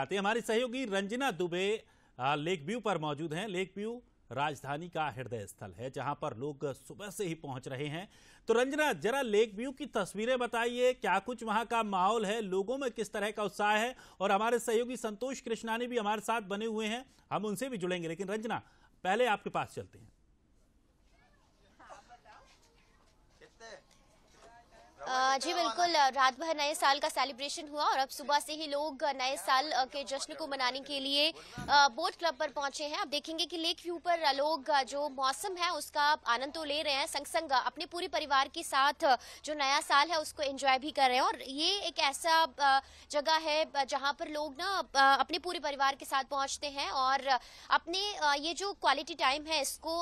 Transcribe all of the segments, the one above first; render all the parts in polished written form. हमारी सहयोगी Ranjana Dubey lake view पर मौजूद हैं। लेक व्यू राजधानी का हृदय स्थल है जहां पर लोग सुबह से ही पहुंच रहे हैं। तो रंजना, जरा लेक व्यू की तस्वीरें बताइए, क्या कुछ वहां का माहौल है, लोगों में किस तरह का उत्साह है? और हमारे सहयोगी संतोष कृष्णा ने भी हमारे साथ बने हुए हैं, हम उनसे भी जुड़ेंगे। लेकिन रंजना, पहले आपके पास चलते हैं। जी बिल्कुल, रात भर नए साल का सेलिब्रेशन हुआ और अब सुबह से ही लोग नए साल के जश्न को मनाने के लिए बोट क्लब पर पहुंचे हैं। अब देखेंगे कि लेक व्यू पर लोग जो मौसम है उसका आनंद तो ले रहे हैं, संग संग अपने पूरे परिवार के साथ जो नया साल है उसको एंजॉय भी कर रहे हैं। और ये एक ऐसा जगह है जहां पर लोग ना अपने पूरे परिवार के साथ पहुँचते हैं और अपने ये जो क्वालिटी टाइम है इसको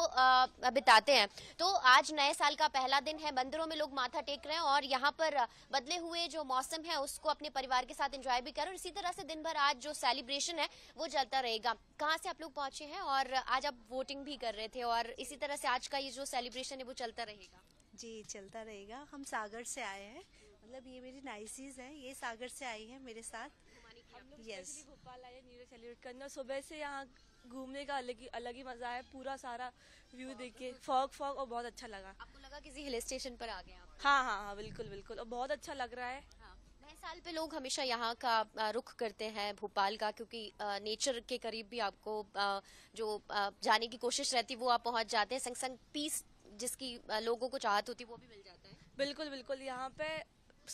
बिताते हैं। तो आज नए साल का पहला दिन है, मंदिरों में लोग माथा टेक रहे हैं और यहाँ पर बदले हुए जो मौसम है उसको अपने परिवार के साथ एंजॉय भी करें। और इसी तरह से दिन भर आज जो सेलिब्रेशन है वो चलता रहेगा। कहाँ से आप लोग पहुंचे हैं और आज आप वोटिंग भी कर रहे थे और इसी तरह से आज का ये जो सेलिब्रेशन है वो चलता रहेगा? जी चलता रहेगा। हम सागर से आए हैं, मतलब ये मेरी नाइसीज है, ये सागर से आई है मेरे साथ। यस, भोपाल आए न्यू ईयर सेलिब्रेट करना। सुबह से यहाँ घूमने का अलग ही मजा है, पूरा सारा व्यू देख के फॉग और बहुत अच्छा लगा। आपको लगा किसी हिल स्टेशन पर आ गए आप? हाँ, बिल्कुल बिल्कुल, और बहुत अच्छा लग रहा है। नए साल पे लोग हमेशा यहाँ का रुख करते हैं भोपाल का, क्योंकि नेचर के करीब भी आपको जो जाने की कोशिश रहती है वो आप पहुँच जाते हैं। संग संग पीस जिसकी लोगों को चाहत होती है वो भी मिल जाता है। बिल्कुल बिल्कुल, यहाँ पे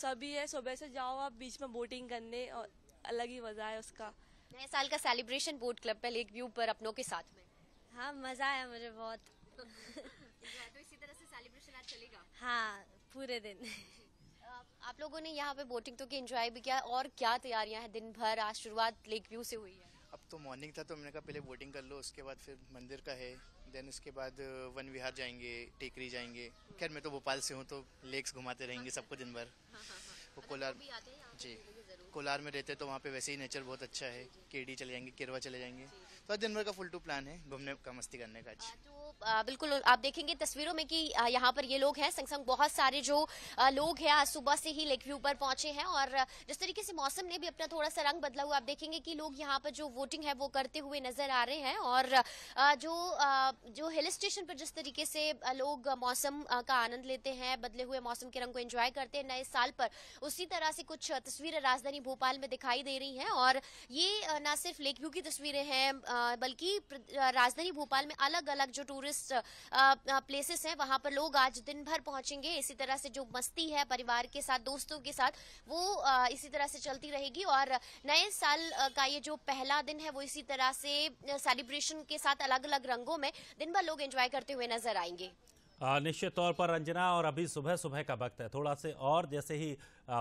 सभी है, सुबह से जाओ आप बीच में बोटिंग करने और अलग ही मजा है उसका। नए साल का सेलिब्रेशन बोट क्लब पे लेक व्यू पर अपनों के साथ में? हाँ, मजा आया मुझे बहुत। तो इसी तरह से सेलिब्रेशन आज चलेगा? हाँ, पूरे दिन। आप लोगों ने यहाँ पे बोटिंग तो की, एंजॉय भी किया, और क्या तैयारियां हैं दिन भर? आज शुरुआत लेक व्यू से हुई है। अब तो मॉर्निंग था तो मैंने कहा पहले बोटिंग कर लो, उसके बाद फिर मंदिर का है, देन उसके बाद वन विहार जाएंगे, टेकरी जाएंगे। खैर मैं तो भोपाल से हूँ तो लेक्स घुमाते रहेंगे सबको दिन भर। वो कोलार जी, कोलार में रहते तो वहाँ पे वैसे ही नेचर बहुत अच्छा है। केडी चले जाएंगे, केरवा चले जाएंगे, तो दिन भर का फुल टू प्लान है घूमने का, मस्ती करने का। तो बिल्कुल आप देखेंगे तस्वीरों में कि यहाँ पर ये लोग हैं, संग संग बहुत सारे जो लोग हैं आज सुबह से ही लेक व्यू पर पहुंचे हैं। और जिस तरीके से मौसम ने भी अपना थोड़ा सा रंग बदला हुआ, आप देखेंगे कि लोग यहाँ पर जो वोटिंग है वो करते हुए नजर आ रहे हैं। और जो हिल स्टेशन पर जिस तरीके से लोग मौसम का आनंद लेते हैं, बदले हुए मौसम के रंग को एंजॉय करते हैं नए साल पर, उसी तरह से कुछ तस्वीरें राजधानी भोपाल में दिखाई दे रही हैं। और ये ना सिर्फ लेक व्यू की तस्वीरें हैं बल्कि राजधानी भोपाल में अलग अलग जो टूरिस्ट प्लेसेस हैं वहां पर लोग आज दिन भर पहुंचेंगे। इसी तरह से जो मस्ती है परिवार के साथ, दोस्तों के साथ, वो इसी तरह से चलती रहेगी। और नए साल का ये जो पहला दिन है वो इसी तरह से सेलिब्रेशन के साथ अलग अलग रंगों में दिन भर लोग एंजॉय करते हुए नजर आएंगे। निश्चित तौर पर रंजना, और अभी सुबह सुबह का वक्त है, थोड़ा से और जैसे ही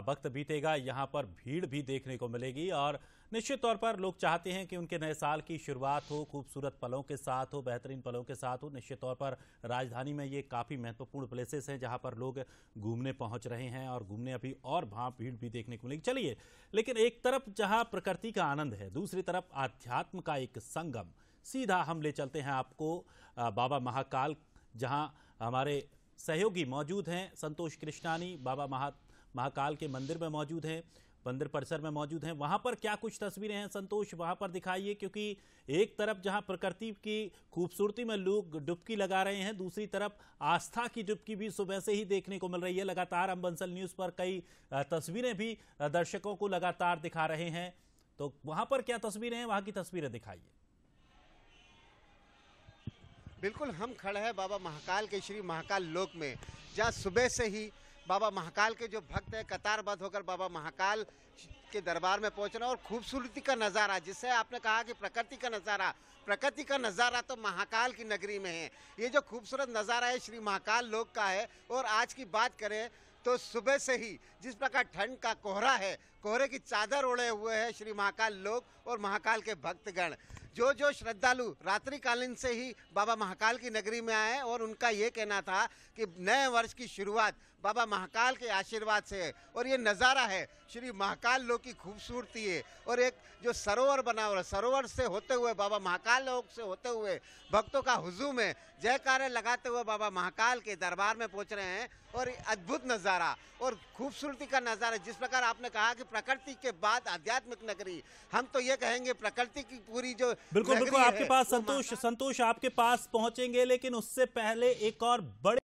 वक्त बीतेगा यहाँ पर भीड़ भी देखने को मिलेगी। और निश्चित तौर पर लोग चाहते हैं कि उनके नए साल की शुरुआत हो, खूबसूरत पलों के साथ हो, बेहतरीन पलों के साथ हो। निश्चित तौर पर राजधानी में ये काफ़ी महत्वपूर्ण प्लेसेस हैं जहाँ पर लोग घूमने पहुँच रहे हैं और घूमने अभी और वहाँ भीड़ भी देखने को मिलेगी। चलिए, लेकिन एक तरफ जहाँ प्रकृति का आनंद है, दूसरी तरफ आध्यात्म का एक संगम। सीधा हम ले चलते हैं आपको बाबा महाकाल, जहां हमारे सहयोगी मौजूद हैं। संतोष कृष्णानी बाबा महाकाल के मंदिर में मौजूद हैं, मंदिर परिसर में मौजूद हैं। वहां पर क्या कुछ तस्वीरें हैं संतोष, वहां पर दिखाइए, क्योंकि एक तरफ जहां प्रकृति की खूबसूरती में लोग डुबकी लगा रहे हैं, दूसरी तरफ आस्था की डुबकी भी सुबह से ही देखने को मिल रही है। लगातार हम बंसल न्यूज़ पर कई तस्वीरें भी दर्शकों को लगातार दिखा रहे हैं। तो वहाँ पर क्या तस्वीरें हैं, वहाँ की तस्वीरें दिखाइए। बिल्कुल, हम खड़े हैं बाबा महाकाल के श्री महाकाल लोक में, जहाँ सुबह से ही बाबा महाकाल के जो भक्त हैं कतारबद्ध होकर बाबा महाकाल के दरबार में पहुँच रहे हैं। और खूबसूरती का नज़ारा, जिससे आपने कहा कि प्रकृति का नज़ारा तो महाकाल की नगरी में है। ये जो खूबसूरत नज़ारा है श्री महाकाल लोक का है। और आज की बात करें तो सुबह से ही जिस प्रकार ठंड का कोहरा है, कोहरे की चादर ओढ़े हुए है श्री महाकाल लोक और महाकाल के भक्तगण। जो श्रद्धालु रात्रिकालीन से ही बाबा महाकाल की नगरी में आए और उनका ये कहना था कि नए वर्ष की शुरुआत बाबा महाकाल के आशीर्वाद से है। और ये नज़ारा है श्री महाकाल लोक की खूबसूरती है। और एक जो सरोवर बना हुआ है, सरोवर से होते हुए बाबा महाकाल लोक से होते हुए भक्तों का हुजूम है, जयकारे लगाते हुए बाबा महाकाल के दरबार में पहुँच रहे हैं। और अद्भुत नज़ारा और खूबसूरती का नज़ारा, जिस प्रकार आपने कहा कि प्रकृति के बाद आध्यात्मिक नगरी, हम तो ये कहेंगे प्रकृति की पूरी जो बिल्कुल बिल्कुल आपके पास संतोष आपके पास पहुंचेंगे, लेकिन उससे पहले एक और बड़े